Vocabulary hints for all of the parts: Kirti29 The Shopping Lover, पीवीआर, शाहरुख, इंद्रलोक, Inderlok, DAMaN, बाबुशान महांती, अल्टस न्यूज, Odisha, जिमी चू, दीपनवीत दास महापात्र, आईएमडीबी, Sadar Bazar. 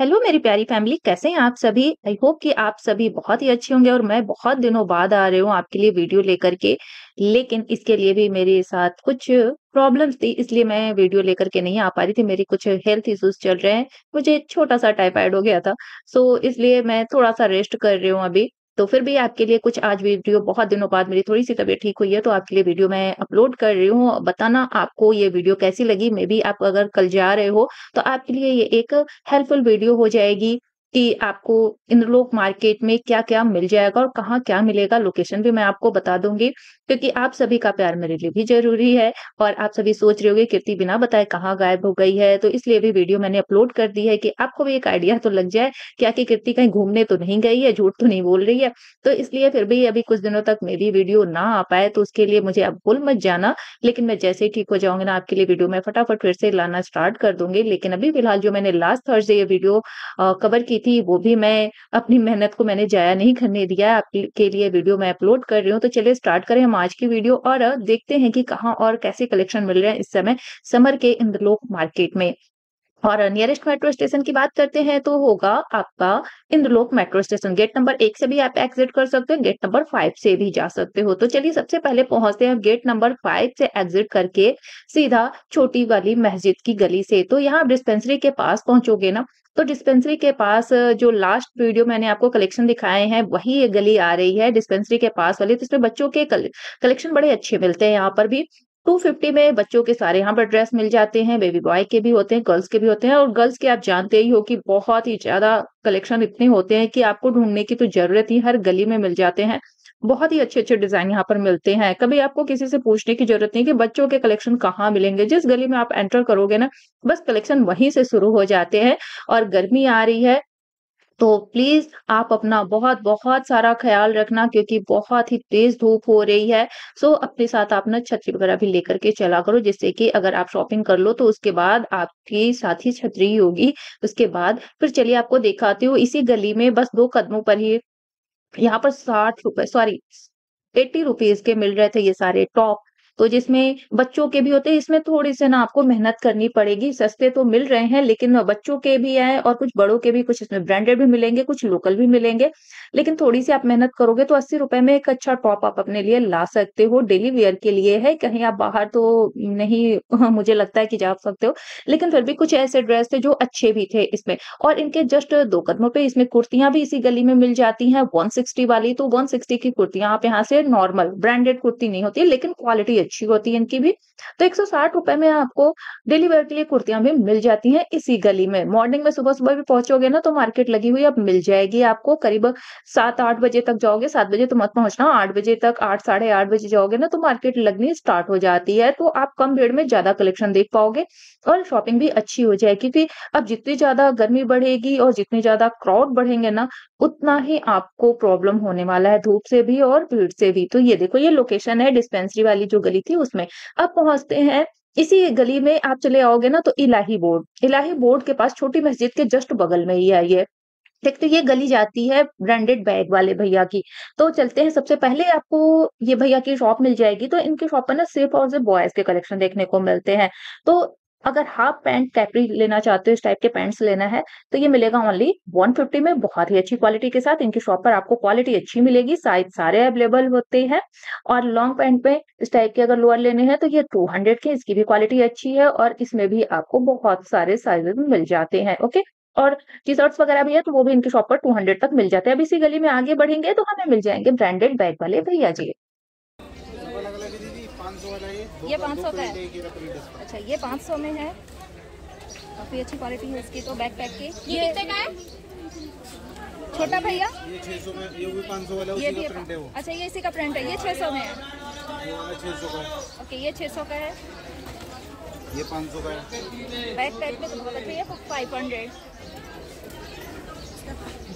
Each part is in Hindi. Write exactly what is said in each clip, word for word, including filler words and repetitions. हेलो मेरी प्यारी फैमिली, कैसे हैं आप सभी। आई होप कि आप सभी बहुत ही अच्छे होंगे और मैं बहुत दिनों बाद आ रही हूँ आपके लिए वीडियो लेकर के, लेकिन इसके लिए भी मेरे साथ कुछ प्रॉब्लम्स थी, इसलिए मैं वीडियो लेकर के नहीं आ पा रही थी। मेरे कुछ हेल्थ इश्यूज चल रहे हैं, मुझे छोटा सा टाइफाइड हो गया था, सो इसलिए मैं थोड़ा सा रेस्ट कर रही हूँ अभी। तो फिर भी आपके लिए कुछ आज वीडियो, बहुत दिनों बाद मेरी थोड़ी सी तबीयत ठीक हुई है तो आपके लिए वीडियो मैं अपलोड कर रही हूँ। बताना आपको ये वीडियो कैसी लगी। मे बी आप अगर कल जा रहे हो तो आपके लिए ये एक हेल्पफुल वीडियो हो जाएगी कि आपको इंद्रलोक मार्केट में क्या क्या मिल जाएगा और कहाँ क्या मिलेगा। लोकेशन भी मैं आपको बता दूंगी, क्योंकि आप सभी का प्यार मेरे लिए भी जरूरी है। और आप सभी सोच रहे होंगे कीर्ति बिना बताए कहाँ गायब हो गई है, तो इसलिए भी वीडियो मैंने अपलोड कर दी है कि आपको भी एक आइडिया तो लग जाए कि आखिर कीर्ति कहीं घूमने तो नहीं गई है, झूठ तो नहीं बोल रही है। तो इसलिए फिर भी अभी कुछ दिनों तक मेरी वीडियो ना आ पाए, तो उसके लिए मुझे आप भूल मत जाना। लेकिन मैं जैसे ही ठीक हो जाऊंगी ना, आपके लिए वीडियो मैं फटाफट फिर से लाना स्टार्ट कर दूंगी। लेकिन अभी फिलहाल जो मैंने लास्ट थर्सडे ये वीडियो कवर की थी, वो भी मैं अपनी मेहनत को मैंने जाया नहीं करने दिया, आपके लिए वीडियो मैं अपलोड कर रही हूँ। तो चलिए स्टार्ट करें हम आज की वीडियो और देखते हैं कि कहाँ और कैसे कलेक्शन मिल रहे हैं इस समय समर के इंद्रलोक मार्केट में। और नियरेस्ट मेट्रो स्टेशन की बात करते हैं तो होगा आपका इंद्रलोक metro station. Gate number एक से भी आप एग्जिट कर सकते हो, गेट नंबर फाइव से भी जा सकते हो। तो चलिए सबसे पहले पहुंचते हैं गेट नंबर फाइव से एग्जिट करके सीधा छोटी वाली मस्जिद की गली से। तो यहाँ डिस्पेंसरी के पास पहुंचोगे ना, तो डिस्पेंसरी के पास जो लास्ट वीडियो मैंने आपको कलेक्शन दिखाए हैं वही ये गली आ रही है, डिस्पेंसरी के पास वाली। तो इसमें बच्चों के कलेक्शन बड़े अच्छे मिलते हैं। यहाँ पर भी दो सौ पचास में बच्चों के सारे यहाँ पर ड्रेस मिल जाते हैं, बेबी बॉय के भी होते हैं, गर्ल्स के भी होते हैं। और गर्ल्स के आप जानते ही हो कि बहुत ही ज्यादा कलेक्शन इतने होते हैं कि आपको ढूंढने की तो जरूरत ही, हर गली में मिल जाते हैं। बहुत ही अच्छे अच्छे डिजाइन यहाँ पर मिलते हैं। कभी आपको किसी से पूछने की जरूरत नहीं कि बच्चों के कलेक्शन कहाँ मिलेंगे। जिस गली में आप एंटर करोगे ना, बस कलेक्शन वहीं से शुरू हो जाते हैं। और गर्मी आ रही है तो प्लीज आप अपना बहुत बहुत सारा ख्याल रखना, क्योंकि बहुत ही तेज धूप हो रही है। सो अपने साथ आप ना छतरी वगैरह भी लेकर के चला करो, जिससे कि अगर आप शॉपिंग कर लो तो उसके बाद आपके साथ ही छतरी होगी। उसके बाद फिर चलिए आपको दिखाती हूँ, इसी गली में बस दो कदमों पर ही यहाँ पर साठ रुपए सॉरी एट्टी रुपीज के मिल रहे थे ये सारे टॉप, तो जिसमें बच्चों के भी होते हैं। इसमें थोड़ी से ना आपको मेहनत करनी पड़ेगी, सस्ते तो मिल रहे हैं लेकिन बच्चों के भी हैं और कुछ बड़ों के भी, कुछ इसमें ब्रांडेड भी मिलेंगे, कुछ लोकल भी मिलेंगे। लेकिन थोड़ी सी आप मेहनत करोगे तो अस्सी रुपए में एक अच्छा टॉप आप अपने लिए ला सकते हो। डेली वेयर के लिए है, कहीं आप बाहर तो नहीं मुझे लगता है कि जा सकते हो, लेकिन फिर भी कुछ ऐसे ड्रेस थे जो अच्छे भी थे इसमें। और इनके जस्ट दो कदमों पे इसमें कुर्तियां भी इसी गली में मिल जाती हैं, वन सिक्सटी वाली। तो वन सिक्सटी की कुर्तियां आप यहाँ से, नॉर्मल ब्रांडेड कुर्ती नहीं होती लेकिन क्वालिटी अच्छी होती है इनकी भी। तो एक सौ साठ रुपए में आपको डेली वेयर के लिए कुर्तियां भी मिल जाती हैं इसी गली में। मॉर्निंग में सुबह सुबह भी पहुंचोगे ना तो मार्केट लगी हुई अब मिल जाएगी आपको। करीब सात आठ बजे तक जाओगे, सात बजे तो मत पहुंचना, आठ बजे तक, आठ साढ़े आठ बजे जाओगे ना तो मार्केट लगनी स्टार्ट हो जाती है। तो आप कम भीड़ में ज्यादा कलेक्शन देख पाओगे और शॉपिंग भी अच्छी हो जाएगी, क्योंकि अब जितनी ज्यादा गर्मी बढ़ेगी और जितने ज्यादा क्राउड बढ़ेंगे ना, उतना ही आपको प्रॉब्लम होने वाला है, धूप से भी और भीड़ से भी। तो ये देखो, ये लोकेशन है डिस्पेंसरी वाली जो गली थी उसमें। अब पहुंचते हैं इसी गली में, आप चले आओगे ना तो इलाही बोर्ड, इलाही बोर्ड के पास छोटी मस्जिद के जस्ट बगल में ही है ये। देखते ये गली जाती है ब्रांडेड बैग वाले भैया की। तो चलते हैं, सबसे पहले आपको ये भैया की शॉप मिल जाएगी। तो इनकी शॉप पर ना सिर्फ और सिर्फ बॉयज के कलेक्शन देखने को मिलते हैं। तो अगर हाफ पैंट कैपरी लेना चाहते हो, इस टाइप के पैंट्स लेना है तो ये मिलेगा ओनली वन फिफ्टी में, बहुत ही अच्छी क्वालिटी के साथ। इनकी शॉप पर आपको क्वालिटी अच्छी मिलेगी, साइज सारे अवेलेबल होते हैं। और लॉन्ग पैंट में इस टाइप के अगर लोअर लेने हैं तो ये टू हंड्रेड के, इसकी भी क्वालिटी अच्छी है और इसमें भी आपको बहुत सारे साइजेस मिल जाते हैं। ओके, और टी शर्ट्स वगैरह भी है तो वो भी इनकी शॉप पर टू हंड्रेड तक मिल जाते हैं। अब इसी गली में आगे बढ़ेंगे तो हमें मिल जाएंगे ब्रांडेड बैग वाले भैया जी। ये पाँच सौ का है। अच्छा, ये पाँच सौ में है, काफी अच्छी क्वालिटी है इसकी। तो बैग पैक की ये कितने का है छोटा भैया? ये छह सौ में, ये भी पाँच सौ वाला उसी का प्रिंट है वो। अच्छा, ये इसी का प्रिंट है, ये छह सौ में है, ये वाला छह सौ का है। ओके, ये छह सौ का है, ये पाँच सौ का है। बैग पैक में तो बहुत अच्छा है, पाँच सौ।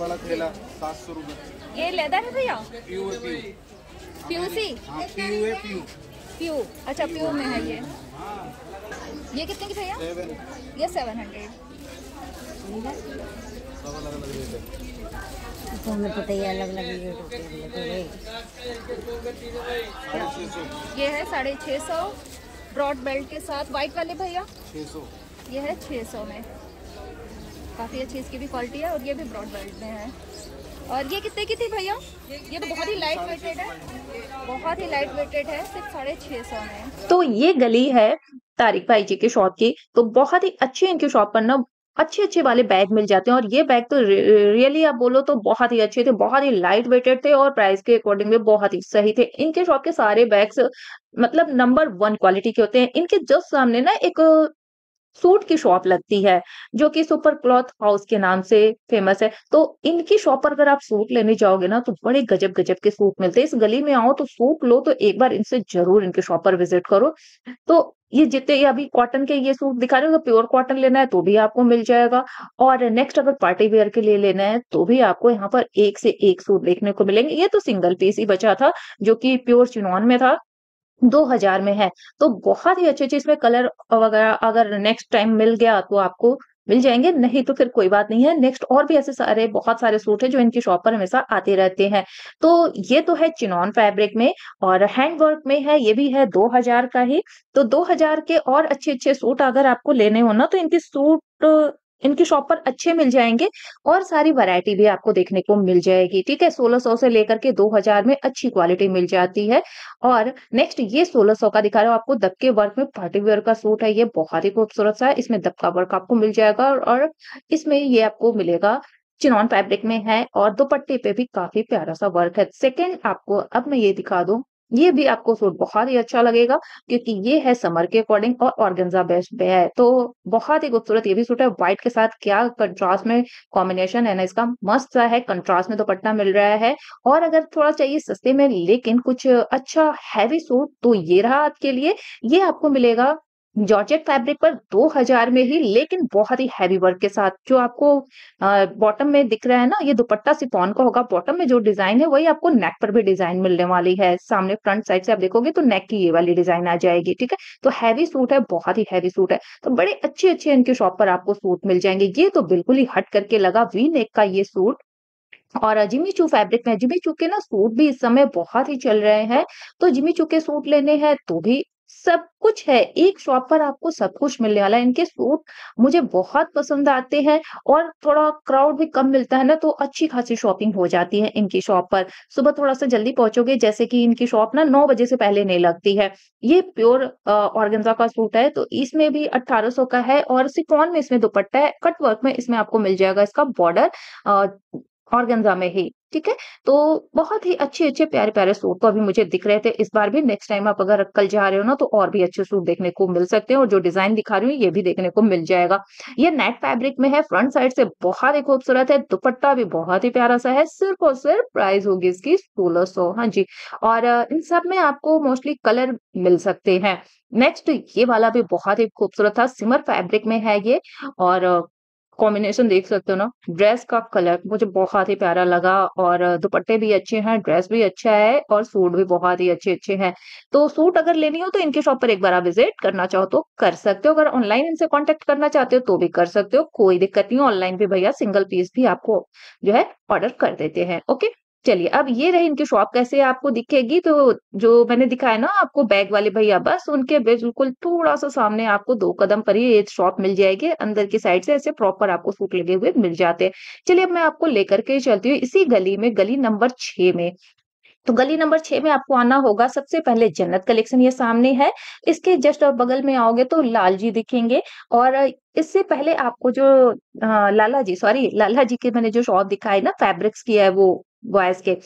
बड़ा थैला सात सौ रुपए। ये लेदर है भैया? प्यू है, प्यू प्यूसी हां प्यू है प्यू प्यू अच्छा, प्यू में है ये। ये कितने की भैया? ये सेवन हंड्रेड। ये है साढ़े छः सौ ब्रॉड बेल्ट के साथ, वाइट वाले भैया छः सौ। ये है छः सौ में। काफ़ी अच्छी इसकी भी क्वालिटी है और ये भी ब्रॉड बेल्ट में है। और ये कितने की थी भैया? ये तो बहुत ही लाइट वेटेड है, बहुत ही लाइट वेटेड है, सिर्फ साढ़े छह सौ में। तो ये गली है तारिक भाई जी के शॉप की, तो बहुत ही अच्छी इनकी शॉप पर ना अच्छे अच्छे वाले बैग मिल जाते हैं। और ये बैग तो रि रियली आप बोलो तो बहुत ही अच्छे थे, बहुत ही लाइट वेटेड थे और प्राइस के अकॉर्डिंग में बहुत ही सही थे। इनके शॉप के सारे बैग्स मतलब नंबर वन क्वालिटी के होते हैं। इनके जस्ट सामने ना एक सूट की शॉप लगती है जो कि सुपर क्लॉथ हाउस के नाम से फेमस है। तो इनकी शॉप पर अगर आप सूट लेने जाओगे ना तो बड़े गजब गजब के सूट मिलते हैं। इस गली में आओ तो सूट लो, तो एक बार इनसे जरूर इनके शॉप पर विजिट करो। तो ये जितने अभी कॉटन के ये सूट दिखा रहे हो, तो प्योर कॉटन लेना है तो भी आपको मिल जाएगा। और नेक्स्ट अगर पार्टी वेयर के लिए लेना है तो भी आपको यहाँ पर एक से एक सूट देखने को मिलेंगे। ये तो सिंगल पीस ही बचा था जो कि प्योर चिनॉन में था, दो हजार में है। तो बहुत ही अच्छे अच्छे इसमें कलर वगैरह अगर नेक्स्ट टाइम मिल गया तो आपको मिल जाएंगे, नहीं तो फिर कोई बात नहीं है। नेक्स्ट और भी ऐसे सारे बहुत सारे सूट है जो इनकी शॉप पर हमेशा आते रहते हैं। तो ये तो है चिनॉन फैब्रिक में और हैंडवर्क में है, ये भी है दो हजार का ही। तो दो हजार के और अच्छे अच्छे सूट अगर आपको लेने हो ना तो इनके सूट इनकी शॉप पर अच्छे मिल जाएंगे और सारी वैरायटी भी आपको देखने को मिल जाएगी। ठीक है, सोलह सौ से लेकर के दो हजार में अच्छी क्वालिटी मिल जाती है। और नेक्स्ट ये सोलह सौ का दिखा रहा हूँ आपको, दबके वर्क में पार्टी वेयर का सूट है। ये बहुत ही खूबसूरत सा है, इसमें दबका वर्क आपको मिल जाएगा और इसमें ये आपको मिलेगा चिनॉन फैब्रिक में है और दुपट्टे पे भी काफी प्यारा सा वर्क है। सेकेंड आपको अब मैं ये दिखा दूं, ये भी आपको सूट बहुत ही अच्छा लगेगा क्योंकि ये है समर के अकॉर्डिंग और ऑर्गेन्जा बेस्ट पे है। तो बहुत ही खूबसूरत ये भी सूट है। व्हाइट के साथ क्या कंट्रास्ट में कॉम्बिनेशन है ना इसका, मस्त सा है। कंट्रास्ट में दुपट्टा मिल रहा है और अगर थोड़ा चाहिए सस्ते में लेकिन कुछ अच्छा हैवी सूट तो ये रहा आपके लिए। ये आपको मिलेगा जॉर्जेट फैब्रिक पर दो हजार में ही, लेकिन बहुत ही हैवी वर्क के साथ। जो आपको बॉटम में दिख रहा है ना, ये दुपट्टा सिफॉन का होगा। बॉटम में जो डिजाइन है वही आपको नेक पर भी डिजाइन मिलने वाली है। सामने फ्रंट साइड से आप देखोगे तो नेक की ये वाली डिजाइन आ जाएगी। ठीक है, तो हैवी सूट है, बहुत ही हैवी सूट है। तो बड़े अच्छे अच्छे इनके शॉप पर आपको सूट मिल जाएंगे। ये तो बिल्कुल ही हट करके लगा वी नेक का ये सूट। और जिमी चू फैब्रिक में, जिमी चू के ना सूट भी इस समय बहुत ही चल रहे हैं। तो जिमी चू के सूट लेने हैं तो भी सब कुछ है, एक शॉप पर आपको सब कुछ मिलने वाला है। इनके सूट मुझे बहुत पसंद आते हैं और थोड़ा क्राउड भी कम मिलता है ना, तो अच्छी खासी शॉपिंग हो जाती है इनकी शॉप पर। सुबह थोड़ा सा जल्दी पहुंचोगे, जैसे कि इनकी शॉप ना नौ बजे से पहले नहीं लगती है। ये प्योर ऑर्गेन्जा का सूट है, तो इसमें भी अट्ठारह सौ का है और सिफॉन में इसमें दुपट्टा है। कट वर्क में इसमें आपको मिल जाएगा इसका बॉर्डर ऑर्गेन्जा में ही। ठीक है, तो बहुत ही अच्छे अच्छे प्यारे प्यारे सूट तो अभी मुझे दिख रहे थे इस बार भी। नेक्स्ट टाइम आप अगर कल जा रहे हो ना तो और भी अच्छे सूट देखने को मिल सकते हैं। और जो डिजाइन दिखा रही हूँ ये भी देखने को मिल जाएगा। ये नेट फैब्रिक में है, फ्रंट साइड से बहुत ही खूबसूरत है, दुपट्टा भी बहुत ही प्यारा सा है। सिर्फ और सिर्फ प्राइस होगी इसकी सोलह सौ। हाँ जी, और इन सब में आपको मोस्टली कलर मिल सकते हैं। नेक्स्ट ये वाला भी बहुत ही खूबसूरत था, सिमर फैब्रिक में है ये। और कॉम्बिनेशन देख सकते हो ना, ड्रेस का कलर मुझे बहुत ही प्यारा लगा और दुपट्टे भी अच्छे हैं, ड्रेस भी अच्छा है और सूट भी बहुत ही अच्छे अच्छे हैं। तो सूट अगर लेनी हो तो इनके शॉप पर एक बार आप विजिट करना चाहो तो कर सकते हो। अगर ऑनलाइन इनसे कांटेक्ट करना चाहते हो तो भी कर सकते हो, कोई दिक्कत नहीं। ऑनलाइन भी भैया सिंगल पीस भी आपको जो है ऑर्डर कर देते हैं। ओके, चलिए अब ये रही इनकी शॉप कैसे आपको दिखेगी। तो जो मैंने दिखाया ना आपको बैग वाले भैया, बस उनके बिल्कुल थोड़ा सा सामने आपको दो कदम पर ही एक शॉप मिल जाएगी। अंदर की साइड से ऐसे प्रॉपर आपको सूट लगे हुए मिल जाते हैं। चलिए अब मैं आपको लेकर के चलती हूँ इसी गली में, गली नंबर छह में। तो गली नंबर छह में आपको आना होगा सबसे पहले जन्नत कलेक्शन, ये सामने है। इसके जस्ट बगल में आओगे तो लाल जी दिखेंगे। और इससे पहले आपको जो आ, लाला जी सॉरी लाला जी के मैंने जो शॉप दिखाई ना फैब्रिक्स की है वो बॉयज के,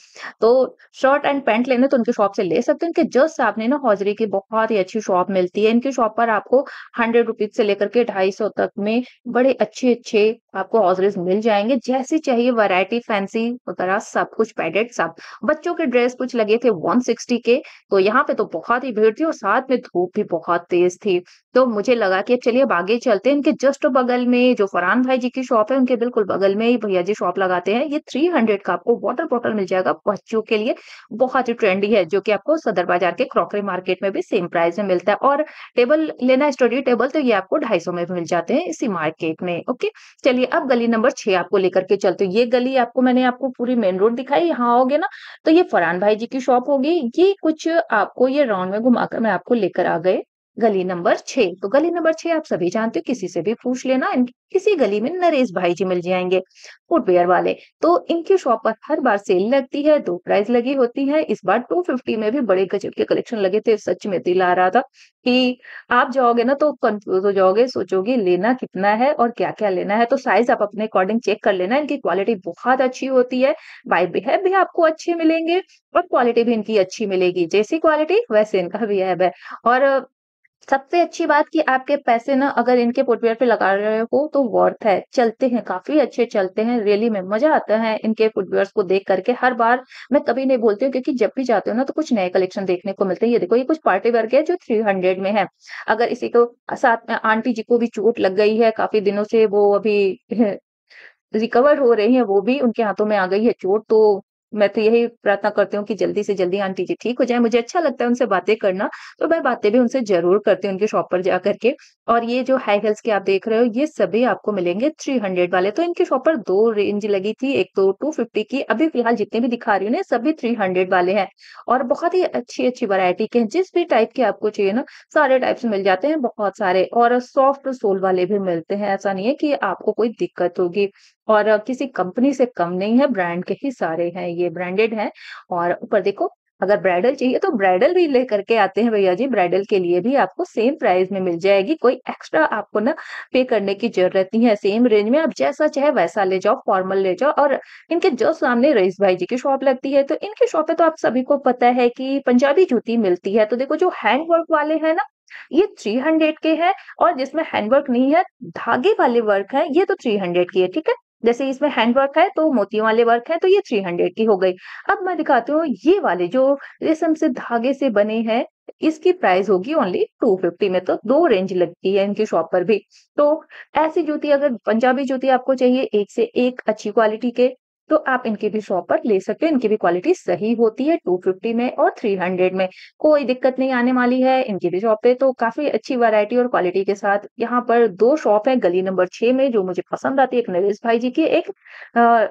तो शर्ट एंड पैंट लेने तो उनके शॉप से ले सकते हैं। इनके जस्ट सामने ना हॉजरी की बहुत ही अच्छी शॉप मिलती है। इनकी शॉप पर आपको हंड्रेड रुपीज से लेकर के ढाई सौ तक में बड़े अच्छे अच्छे आपको हॉजरीज मिल जाएंगे। जैसी चाहिए वैरायटी, फैंसी वगैरह सब कुछ, पैडेड सब। बच्चों के ड्रेस कुछ लगे थे एक सौ साठ के, तो यहाँ पे तो बहुत ही भीड़ थी और साथ में धूप भी बहुत तेज थी। तो मुझे लगा कि चलिए अब आगे चलते हैं। इनके जस्ट बगल में जो फरहान भाई जी की शॉप है, उनके बिल्कुल बगल में ही भैया जी शॉप लगाते हैं। ये थ्री हंड्रेड का आपको वाटर बॉटल मिल जाएगा बच्चों के लिए, बहुत ही ट्रेंडी है, जो कि आपको सदर बाजार के क्रॉकरी मार्केट में भी सेम प्राइस में मिलता है। और टेबल लेना, स्टडी टेबल, तो ये आपको ढाई सौ में भी मिल जाते हैं इसी मार्केट में। ओके, चलिए अब गली नंबर छह आपको लेकर के चलते हैं। ये गली आपको मैंने आपको पूरी मेन रोड दिखाई। यहाँ आओगे ना तो ये फरहान भाई जी की शॉप होगी। ये कुछ आपको ये राउंड में घुमाकर मैं आपको लेकर आ गए गली नंबर छह। तो गली नंबर छह आप सभी जानते हो, किसी से भी पूछ लेना। किसी गली में नरेश भाई जी मिल जाएंगे फुटवेयर वाले, तो इनके शॉप पर हर बार सेल लगती है, दो प्राइस लगी होती है। इस बार टू फिफ्टी में भी बड़े गजब के कलेक्शन लगे थे, सच में दिल आ रहा था कि आप जाओगे ना तो कंफ्यूज हो जाओगे, सोचोगे लेना कितना है और क्या क्या लेना है। तो साइज आप अपने अकॉर्डिंग चेक कर लेना, इनकी क्वालिटी बहुत अच्छी होती है, बाय बिहेव भी आपको अच्छे मिलेंगे और क्वालिटी भी इनकी अच्छी मिलेगी, जैसी क्वालिटी वैसे इनका बिहेव है। और सबसे अच्छी बात कि आपके पैसे ना अगर इनके फुटवेयर पे लगा रहे हो तो वर्थ है। चलते हैं, काफी अच्छे चलते हैं, रैली में मजा आता है इनके फुटवेयर्स को देख करके। हर बार मैं कभी नहीं बोलती हूँ, क्योंकि जब भी जाते हो ना तो कुछ नए कलेक्शन देखने को मिलते हैं। ये देखो, ये कुछ पार्टी वर्ग है जो थ्री हंड्रेड में है। अगर इसी को साथ में आंटी जी को भी चोट लग गई है, काफी दिनों से वो अभी रिकवर हो रही है, वो भी उनके हाथों में आ गई है चोट। तो मैं तो यही प्रार्थना करती हूँ कि जल्दी से जल्दी आंटी जी ठीक हो जाए। मुझे अच्छा लगता है उनसे बातें करना, तो मैं बातें भी उनसे जरूर करती हूँ उनके शॉप पर जा करके। और ये जो हाई हिल्स के आप देख रहे हो, ये सभी आपको मिलेंगे थ्री हंड्रेड वाले। तो इनके शॉप पर दो रेंज लगी थी, एक तो टू फिफ्टी की, अभी फिलहाल जितने भी दिखा रही हूँ ना सभी थ्री हंड्रेड वाले हैं। और बहुत ही अच्छी अच्छी वैरायटी के हैं, जिस भी टाइप के आपको चाहिए ना सारे टाइप्स मिल जाते हैं, बहुत सारे। और सॉफ्ट सोल वाले भी मिलते हैं, ऐसा नहीं है कि आपको कोई दिक्कत होगी। और किसी कंपनी से कम नहीं है, ब्रांड के ही सारे हैं, ये ब्रांडेड है। और ऊपर देखो, अगर ब्राइडल चाहिए तो ब्राइडल भी ले करके आते हैं भैया जी। ब्राइडल के लिए भी आपको सेम प्राइस में मिल जाएगी, कोई एक्स्ट्रा आपको ना पे करने की जरूरत नहीं है। सेम रेंज में आप जैसा चाहे वैसा ले जाओ, फॉर्मल ले जाओ। और इनके जो सामने रईस भाई जी की शॉप लगती है, तो इनके शॉप पे तो आप सभी को पता है कि पंजाबी जूती मिलती है। तो देखो, जो हैंडवर्क वाले हैं ना ये थ्री हंड्रेड के है, और जिसमें हैंडवर्क नहीं है, धागे वाले वर्क है, ये तो थ्री हंड्रेड की है, ठीक है। जैसे इसमें हैंडवर्क है तो मोती वाले वर्क है, तो ये थ्री हंड्रेड की हो गई। अब मैं दिखाती हूँ ये वाले जो रेशम से धागे से बने हैं, इसकी प्राइस होगी ओनली टू फिफ्टी में। तो दो रेंज लगती है इनकी शॉप पर भी। तो ऐसी जूती, अगर पंजाबी जूती आपको चाहिए एक से एक अच्छी क्वालिटी के, तो आप इनके भी शॉप पर ले सकते हो। इनकी भी क्वालिटी सही होती है, टू फिफ्टी में और थ्री हंड्रेड में कोई दिक्कत नहीं आने वाली है इनकी भी शॉप पे। तो काफी अच्छी वैरायटी और क्वालिटी के साथ यहाँ पर दो शॉप है गली नंबर छह में जो मुझे पसंद आती है, एक नरेश भाई जी की, एक आ,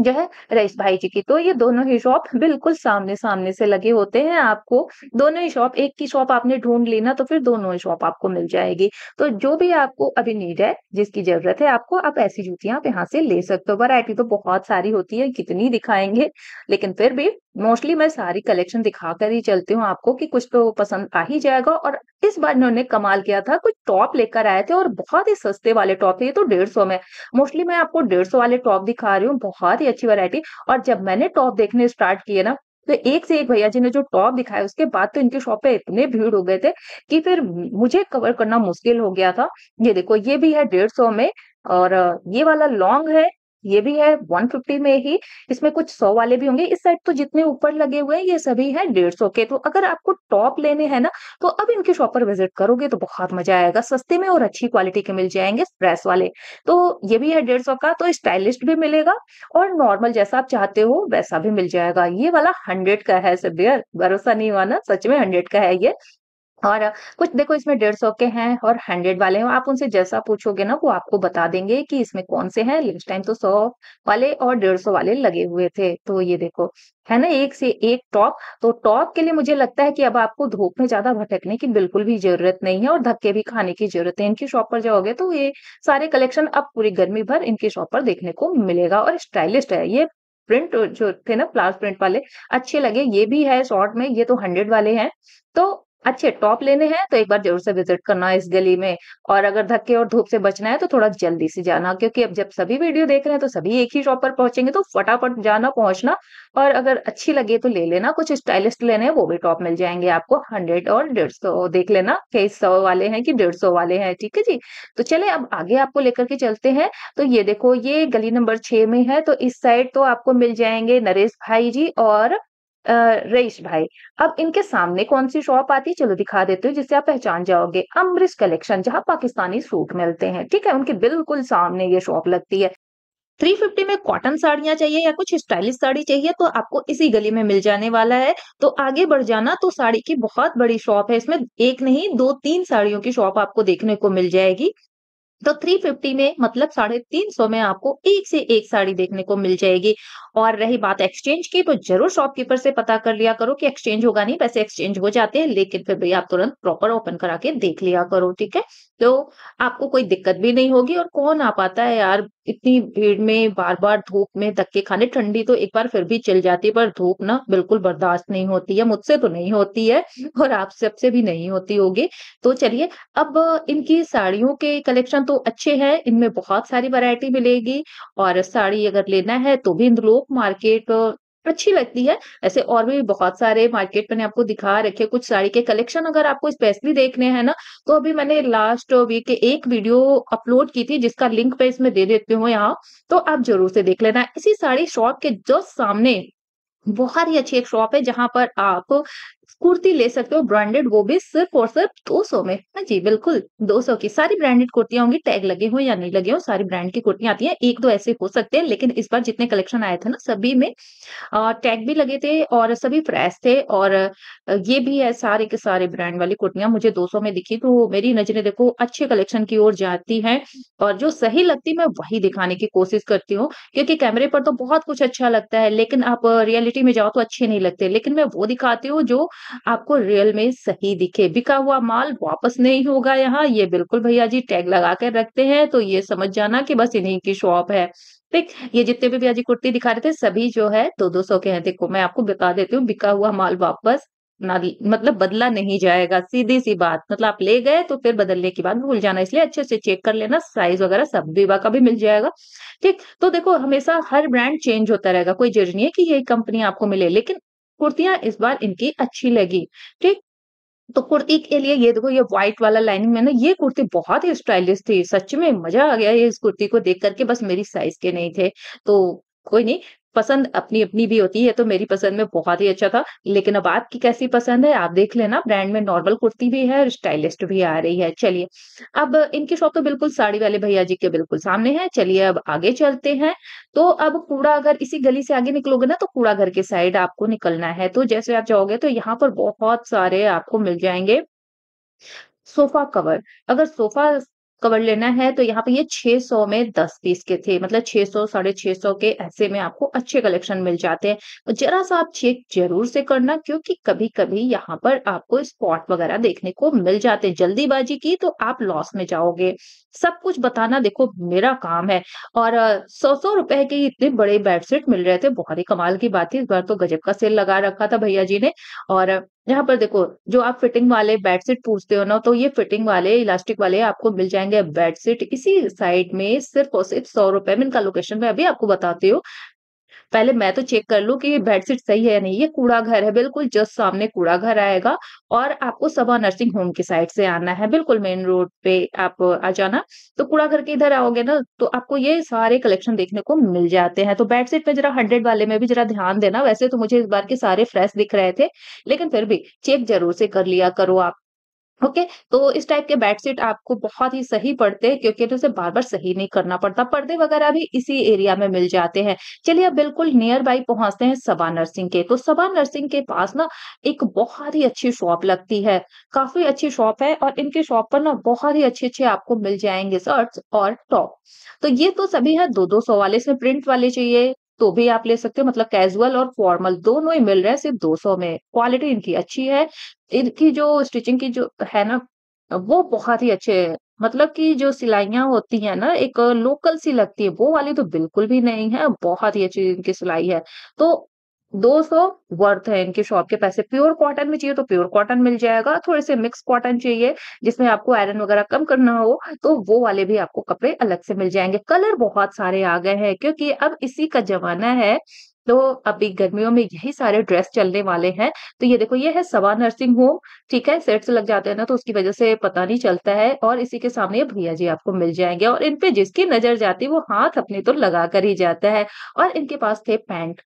जो है रईस भाई जी की। तो ये दोनों ही शॉप बिल्कुल सामने सामने से लगे होते हैं। आपको दोनों ही शॉप, एक की शॉप आपने ढूंढ लेना तो फिर दोनों ही शॉप आपको मिल जाएगी। तो जो भी आपको अभी नीड है, जिसकी जरूरत है आपको, आप ऐसी जूतियां आप यहाँ से ले सकते हो। वैरायटी तो बहुत सारी होती है, कितनी दिखाएंगे, लेकिन फिर भी मोस्टली मैं सारी कलेक्शन दिखा कर ही चलती हूँ आपको कि कुछ तो पसंद आ ही जाएगा। और इस बार इन्होंने कमाल किया था, कुछ टॉप लेकर आए थे और बहुत ही सस्ते वाले टॉप थे। ये तो डेढ़ सौ में, मोस्टली मैं आपको डेढ़ सौ वाले टॉप दिखा रही हूँ, बहुत अच्छी वैरायटी। और जब मैंने टॉप देखने स्टार्ट किए ना तो एक से एक भैया जी ने जो टॉप दिखाया, उसके बाद तो इनके शॉप पे इतने भीड़ हो गए थे कि फिर मुझे कवर करना मुश्किल हो गया था। ये देखो, ये भी है डेढ़ सौ में, और ये वाला लॉन्ग है, ये भी है वन फिफ्टी में ही। इसमें कुछ सौ वाले भी होंगे। इस साइड तो जितने ऊपर लगे हुए हैं ये सभी है डेढ़ सौ के। तो अगर आपको टॉप लेने हैं ना तो अब इनके शॉप पर विजिट करोगे तो बहुत मजा आएगा, सस्ते में और अच्छी क्वालिटी के मिल जाएंगे प्रेस वाले। तो ये भी है डेढ़ सौ का, तो स्टाइलिश भी मिलेगा और नॉर्मल जैसा आप चाहते हो वैसा भी मिल जाएगा। ये वाला हंड्रेड का है, सब भरोसा नहीं हुआ ना, सच में हंड्रेड का है ये। और कुछ देखो, इसमें डेढ़ सौ के हैं और हंड्रेड वाले हैं। आप उनसे जैसा पूछोगे ना वो आपको बता देंगे कि इसमें कौन से हैं। लास्ट टाइम तो सौ वाले और डेढ़ सौ वाले लगे हुए थे। तो ये देखो, है ना, एक से एक टॉप। तो टॉप के लिए मुझे लगता है कि अब आपको धूप में ज्यादा भटकने की बिल्कुल भी जरूरत नहीं है और धक्के भी खाने की जरूरत है। इनकी शॉप पर जाओगे तो ये सारे कलेक्शन अब पूरी गर्मी भर इनकी शॉप पर देखने को मिलेगा। और स्टाइलिश है, ये प्रिंट जो थे ना फ्लावर प्रिंट वाले अच्छे लगे। ये भी है शॉर्ट में, ये तो हंड्रेड वाले हैं। तो अच्छे टॉप लेने हैं तो एक बार जरूर से विजिट करना इस गली में। और अगर धक्के और धूप से बचना है तो थोड़ा जल्दी से जाना, क्योंकि अब जब सभी वीडियो देख रहे हैं तो सभी एक ही शॉप पर पहुंचेंगे। तो फटाफट जाना पहुंचना, और अगर अच्छी लगे तो ले लेना। कुछ स्टाइलिस्ट लेने हैं वो भी टॉप मिल जाएंगे आपको हंड्रेड और डेढ़ सौ देख लेना कि सौ वाले हैं कि डेढ़ सौ वाले हैं, ठीक है जी। तो चले अब आगे आपको लेकर के चलते हैं। तो ये देखो, ये गली नंबर छह में है। तो इस साइड तो आपको मिल जाएंगे नरेश भाई जी और रईस भाई। अब इनके सामने कौन सी शॉप आती है चलो दिखा देते हो, जिससे आप पहचान जाओगे। अमरीश कलेक्शन, जहाँ पाकिस्तानी सूट मिलते हैं, ठीक है, उनके बिल्कुल सामने ये शॉप लगती है। थ्री फिफ्टी में कॉटन साड़ियां चाहिए या कुछ स्टाइलिश साड़ी चाहिए तो आपको इसी गली में मिल जाने वाला है। तो आगे बढ़ जाना तो साड़ी की बहुत बड़ी शॉप है। इसमें एक नहीं दो तीन साड़ियों की शॉप आपको देखने को मिल जाएगी। तो तीन सौ पचास में मतलब साढ़े तीन सौ में आपको एक से एक साड़ी देखने को मिल जाएगी। और रही बात एक्सचेंज की, तो जरूर शॉपकीपर से पता कर लिया करो कि एक्सचेंज होगा नहीं, वैसे एक्सचेंज हो जाते हैं, लेकिन फिर भी आप तुरंत प्रॉपर ओपन करा के देख लिया करो, ठीक है। तो आपको कोई दिक्कत भी नहीं होगी। और कौन आ पाता है यार इतनी भीड़ में, बार बार धूप में धक्के खाने। ठंडी तो एक बार फिर भी चल जाती है, पर धूप ना बिल्कुल बर्दाश्त नहीं होती है, मुझसे तो नहीं होती है और आप सबसे भी नहीं होती होगी। तो चलिए, अब इनकी साड़ियों के कलेक्शन तो अच्छे हैं, इनमें बहुत सारी वैरायटी मिलेगी। और साड़ी अगर लेना है तो भी इंदलोक मार्केट अच्छी लगती है। ऐसे और भी बहुत सारे मार्केट मैंने आपको दिखा रखे कुछ साड़ी के कलेक्शन। अगर आपको स्पेशली देखने हैं ना, तो अभी मैंने लास्ट वीक एक वीडियो अपलोड की थी, जिसका लिंक पे इसमें दे देती हूँ यहाँ, तो आप जरूर से देख लेना। इसी साड़ी शॉप के जस्ट सामने बहुत ही अच्छी एक शॉप है, जहां पर आप कुर्ती ले सकते हो ब्रांडेड, वो भी सिर्फ और सिर्फ दो सौ में। हाँ जी बिल्कुल, दो सौ की सारी ब्रांडेड कुर्तियां होंगी, टैग लगे हो या नहीं लगे हो, सारी ब्रांड की कुर्तियां आती हैं। एक दो ऐसे हो सकते हैं, लेकिन इस बार जितने कलेक्शन आए थे ना, सभी में टैग भी लगे थे और सभी फ्रेश थे। और ये भी है, सारे के सारे ब्रांड वाली कुर्तियां मुझे दो सौ में दिखी, तो मेरी नजरें देखो अच्छे कलेक्शन की ओर जाती है, और जो सही लगती मैं वही दिखाने की कोशिश करती हूँ, क्योंकि कैमरे पर तो बहुत कुछ अच्छा लगता है, लेकिन आप रियलिटी में जाओ तो अच्छे नहीं लगते। लेकिन मैं वो दिखाती हूँ जो आपको रियल में सही दिखे। बिका हुआ माल वापस नहीं होगा यहाँ, ये बिल्कुल भैया जी टैग लगा कर रखते हैं, तो ये समझ जाना कि बस इन्हीं की शॉप है। ठीक, ये जितने भी भैया जी कुर्ती दिखा रहे थे सभी जो है दो दो सौ के हैं। देखो मैं आपको बता देती हूँ, बिका हुआ माल वापस ना, मतलब बदला नहीं जाएगा, सीधी सी बात। मतलब आप ले गए तो फिर बदलने की बात भूल जाना, इसलिए अच्छे से चेक कर लेना। साइज वगैरह सब विवा का भी मिल जाएगा, ठीक। तो देखो हमेशा हर ब्रांड चेंज होता रहेगा, कोई जरूरी नहीं है कि यही कंपनी आपको मिले, लेकिन कुर्तियां इस बार इनकी अच्छी लगी, ठीक। तो कुर्ती के लिए ये देखो, ये व्हाइट वाला लाइनिंग में ना, ये कुर्ती बहुत ही स्टाइलिश थी, सच में मजा आ गया ये इस कुर्ती को देख करके। बस मेरी साइज के नहीं थे, तो कोई नहीं, पसंद अपनी अपनी भी होती है। तो मेरी पसंद में बहुत ही अच्छा था, लेकिन अब आपकी कैसी पसंद है आप देख लेना। ब्रांड में नॉर्मल कुर्ती भी है और स्टाइलिस्ट भी आ रही है। चलिए, अब इनकी शॉप तो बिल्कुल साड़ी वाले भैया जी के बिल्कुल सामने है। चलिए अब आगे चलते हैं। तो अब कूड़ा, अगर इसी गली से आगे निकलोगे ना तो कूड़ा घर के साइड आपको निकलना है। तो जैसे आप जाओगे तो यहाँ पर बहुत सारे आपको मिल जाएंगे सोफा कवर। अगर सोफा कवर लेना है तो यहाँ पे ये छह सौ में दस पीस के थे, मतलब छह सौ साढ़े छह सौ के ऐसे में आपको अच्छे कलेक्शन मिल जाते हैं। जरा सा आप चेक जरूर से करना, क्योंकि कभी कभी यहाँ पर आपको स्पॉट वगैरह देखने को मिल जाते हैं। जल्दीबाजी की तो आप लॉस में जाओगे। सब कुछ बताना देखो मेरा काम है। और सौ सौ रुपए के इतने बड़े बेडशीट मिल रहे थे, बहुत ही कमाल की बात थी। इस बार तो गजब का सेल लगा रखा था भैया जी ने। और यहाँ पर देखो, जो आप फिटिंग वाले बेडशीट पूछते हो ना, तो ये फिटिंग वाले इलास्टिक वाले आपको मिल जाएंगे बेडशीट इसी साइड में, सिर्फ और सिर्फ सौ रुपए में। इनका लोकेशन मैं अभी आपको बताती हूँ, पहले मैं तो चेक कर लूं कि बेडशीट सही है या नहीं। ये कूड़ा घर है, बिल्कुल जस्ट सामने कूड़ा घर आएगा, और आपको सभा नर्सिंग होम की साइड से आना है, बिल्कुल मेन रोड पे आप आ जाना। तो कूड़ा घर के इधर आओगे ना तो आपको ये सारे कलेक्शन देखने को मिल जाते हैं। तो बेडशीट में जरा हंड्रेड वाले में भी जरा ध्यान देना। वैसे तो मुझे इस बार के सारे फ्रेश दिख रहे थे, लेकिन फिर भी चेक जरूर से कर लिया करो आप, ओके। तो इस टाइप के बेडशीट आपको बहुत ही सही पड़ते हैं, क्योंकि तो उसे बार बार सही नहीं करना पड़ता। पर्दे वगैरह भी इसी एरिया में मिल जाते हैं। चलिए अब बिल्कुल नियर बाई पहुंचते हैं सबा नर्सिंग के। तो सबा नर्सिंग के पास ना एक बहुत ही अच्छी शॉप लगती है, काफी अच्छी शॉप है, और इनके शॉप पर ना बहुत ही अच्छे अच्छे आपको मिल जाएंगे शर्ट्स और टॉप। तो ये तो सभी है दो दो सौ वाले। इसमें प्रिंट वाले चाहिए तो भी आप ले सकते हो, मतलब कैजुअल और फॉर्मल दोनों ही मिल रहे हैं सिर्फ दो सौ में। क्वालिटी इनकी अच्छी है, इनकी जो स्टिचिंग की जो है ना वो बहुत ही अच्छे है, मतलब कि जो सिलाइयां होती है ना एक लोकल सी लगती है, वो वाली तो बिल्कुल भी नहीं है, बहुत ही अच्छी इनकी सिलाई है। तो दो सौ वर्थ है इनके शॉप के पैसे। प्योर कॉटन में चाहिए तो प्योर कॉटन मिल जाएगा, थोड़े से मिक्स कॉटन चाहिए जिसमें आपको आयरन वगैरह कम करना हो तो वो वाले भी आपको कपड़े अलग से मिल जाएंगे। कलर बहुत सारे आ गए हैं, क्योंकि अब इसी का जमाना है, तो अभी गर्मियों में यही सारे ड्रेस चलने वाले हैं। तो ये देखो, ये है सबा नर्सिंग होम, ठीक है। सेट्स लग जाते हैं ना तो उसकी वजह से पता नहीं चलता है। और इसी के सामने भैया जी आपको मिल जाएंगे, और इनपे जिसकी नजर जाती है वो हाथ अपने तो लगा कर ही जाता है। और इनके पास थे पैंट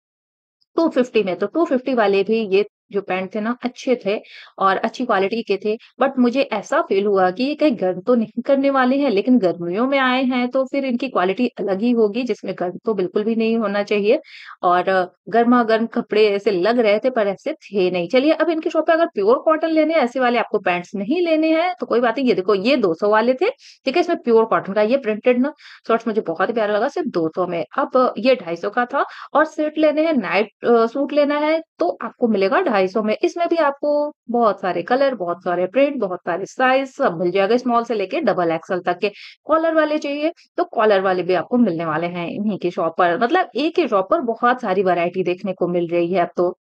टू फिफ्टी में, तो टू फिफ्टी वाले भी ये जो पैंट थे ना अच्छे थे और अच्छी क्वालिटी के थे, बट मुझे ऐसा फील हुआ कि ये कहीं गर्म तो नहीं करने वाले हैं, लेकिन गर्मियों में आए हैं तो फिर इनकी क्वालिटी अलग ही होगी, जिसमें गर्म तो बिल्कुल भी नहीं होना चाहिए। और गर्मा गर्म कपड़े ऐसे लग रहे थे पर ऐसे थे नहीं। चलिए अब इनके शॉप पे अगर प्योर कॉटन लेने, ऐसे वाले आपको पैंट्स नहीं लेने हैं तो कोई बात नहीं। ये देखो ये दो सौ वाले थे, ठीक है, इसमें प्योर कॉटन का ये प्रिंटेड ना शॉर्ट्स मुझे बहुत प्यारा लगा, सिर्फ दो सौ में। अब ये ढाई सौ का था। और सेट लेने हैं, नाइट सूट लेना है तो आपको मिलेगा ढाई सौ में। इसमें भी आपको बहुत सारे कलर, बहुत सारे प्रिंट, बहुत सारे साइज सब मिल जाएगा, स्मॉल से लेके डबल एक्सल तक के। कॉलर वाले चाहिए तो कॉलर वाले भी आपको मिलने वाले हैं इन्हीं के शॉप पर, मतलब एक ही शॉप पर बहुत सारी वैरायटी देखने को मिल रही है अब तो।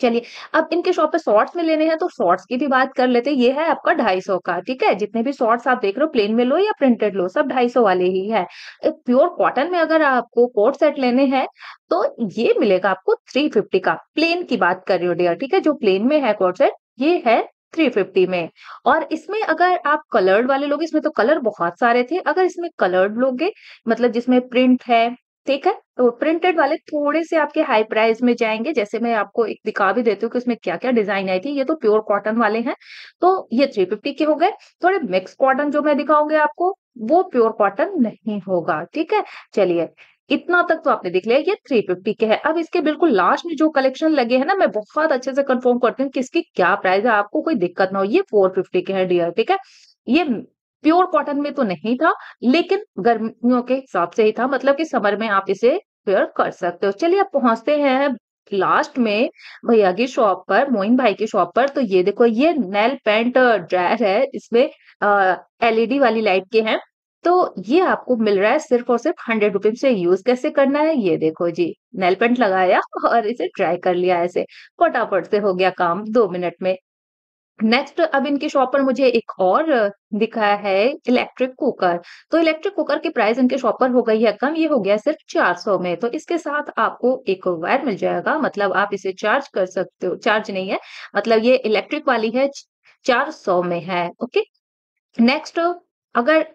चलिए अब इनके शॉप पे शॉर्ट्स में लेने हैं तो शॉर्ट्स की भी बात कर लेते हैं। ये है आपका ढाई सौ का, ठीक है, जितने भी शॉर्ट्स आप देख रहे हो प्लेन में लो या प्रिंटेड लो, सब ढाई सौ वाले ही है। प्योर कॉटन में अगर आपको कोट सेट लेने हैं तो ये मिलेगा आपको थ्री फिफ्टी का। प्लेन की बात कर रही हो डियर, ठीक है, जो प्लेन में है कोट सेट ये है थ्री फिफ्टी में। और इसमें अगर आप कलर्ड वाले लोगे, इसमें तो कलर बहुत सारे थे, अगर इसमें कलर्ड लोगे मतलब जिसमें प्रिंट है, ठीक है, तो प्रिंटेड वाले थोड़े से आपके हाई प्राइस में जाएंगे। जैसे मैं आपको एक दिखा भी देती हूँ कि इसमें क्या क्या डिजाइन आई थी। ये तो प्योर कॉटन वाले हैं तो ये थ्री फिफ्टी के हो गए। थोड़े मिक्स कॉटन जो मैं दिखाऊंगी आपको वो प्योर कॉटन नहीं होगा, ठीक है। चलिए इतना तक तो आपने देख लिया, ये थ्री फिफ्टी के है। अब इसके बिल्कुल लास्ट में जो कलेक्शन लगे हैं ना, मैं बहुत अच्छे से कंफर्म करती हूँ किसकी क्या प्राइस है, आपको कोई दिक्कत ना हो। ये फोर फिफ्टी के है डियर, ठीक है। ये प्योर कॉटन में तो नहीं था लेकिन गर्मियों के हिसाब से ही था, मतलब कि समर में आप इसे वेयर कर सकते हो। चलिए अब पहुंचते हैं लास्ट में भैया की शॉप पर, मोइन भाई की शॉप पर। तो ये देखो ये नेल पेंट ड्रायर है, इसमें एलईडी वाली लाइट के हैं तो ये आपको मिल रहा है सिर्फ और सिर्फ हंड्रेड रुपीज से। यूज कैसे करना है ये देखो जी, नेल पेंट लगाया और इसे ड्राई कर लिया, ऐसे फटाफट से हो गया काम दो मिनट में। नेक्स्ट अब इनकी शॉप पर मुझे एक और दिखा है इलेक्ट्रिक कुकर। तो इलेक्ट्रिक कुकर की प्राइस इनके शॉप पर हो गई है कम, ये हो गया सिर्फ चार सौ में। तो इसके साथ आपको एक वायर मिल जाएगा, मतलब आप इसे चार्ज कर सकते हो, चार्ज नहीं है मतलब ये इलेक्ट्रिक वाली है, चार सौ में है, ओके। नेक्स्ट अगर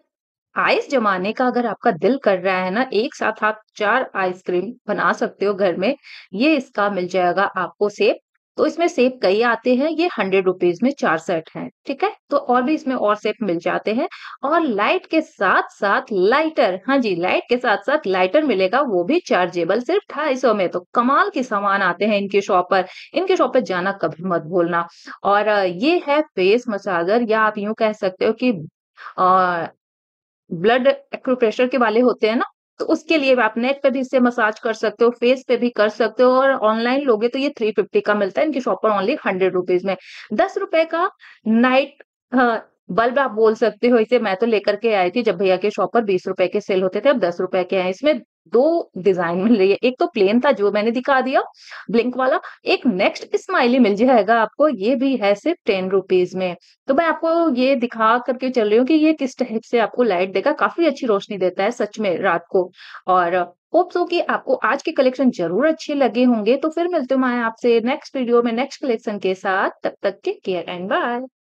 आइस जमाने का अगर आपका दिल कर रहा है ना, एक साथ आप चार आइसक्रीम बना सकते हो घर में, ये इसका मिल जाएगा आपको सेब। तो इसमें सेब कई आते हैं, ये हंड्रेड रुपीज में चार सेट हैं, ठीक है। तो और भी इसमें और सेब मिल जाते हैं। और लाइट के साथ साथ लाइटर, हाँ जी लाइट के साथ साथ लाइटर मिलेगा, वो भी चार्जेबल सिर्फ ढाई सौ में। तो कमाल के सामान आते हैं इनके शॉप पर, इनके शॉप पर जाना कभी मत भूलना। और ये है फेस मसाजर, या आप यूं कह सकते हो कि आ, ब्लड एक्यूप्रेशर के वाले होते हैं ना, तो उसके लिए आप नेक पे भी इससे मसाज कर सकते हो, फेस पे भी कर सकते हो। और ऑनलाइन लोगे तो ये थ्री फिफ्टी का मिलता है इनकी शॉप पर, ओनली हंड्रेड रुपीज में। दस रुपए का नाइट बल्ब आप बोल सकते हो इसे, मैं तो लेकर के आई थी जब भैया के शॉप पर बीस रुपए के सेल होते थे, अब दस रुपए के हैं। इसमें दो डिजाइन मिल रही है, एक तो प्लेन था जो मैंने दिखा दिया ब्लिंक वाला, एक नेक्स्ट स्माइली मिल जाएगा आपको, ये भी है सिर्फ टेन रुपीज में। तो मैं आपको ये दिखा करके चल रही हूँ कि ये किस टाइप से आपको लाइट देगा, काफी अच्छी रोशनी देता है सच में रात को। और होप्स हो कि आपको आज के कलेक्शन जरूर अच्छे लगे होंगे। तो फिर मिलते हूँ मैं आपसे नेक्स्ट वीडियो में नेक्स्ट कलेक्शन के साथ, तब तक के केयर एंड बाय।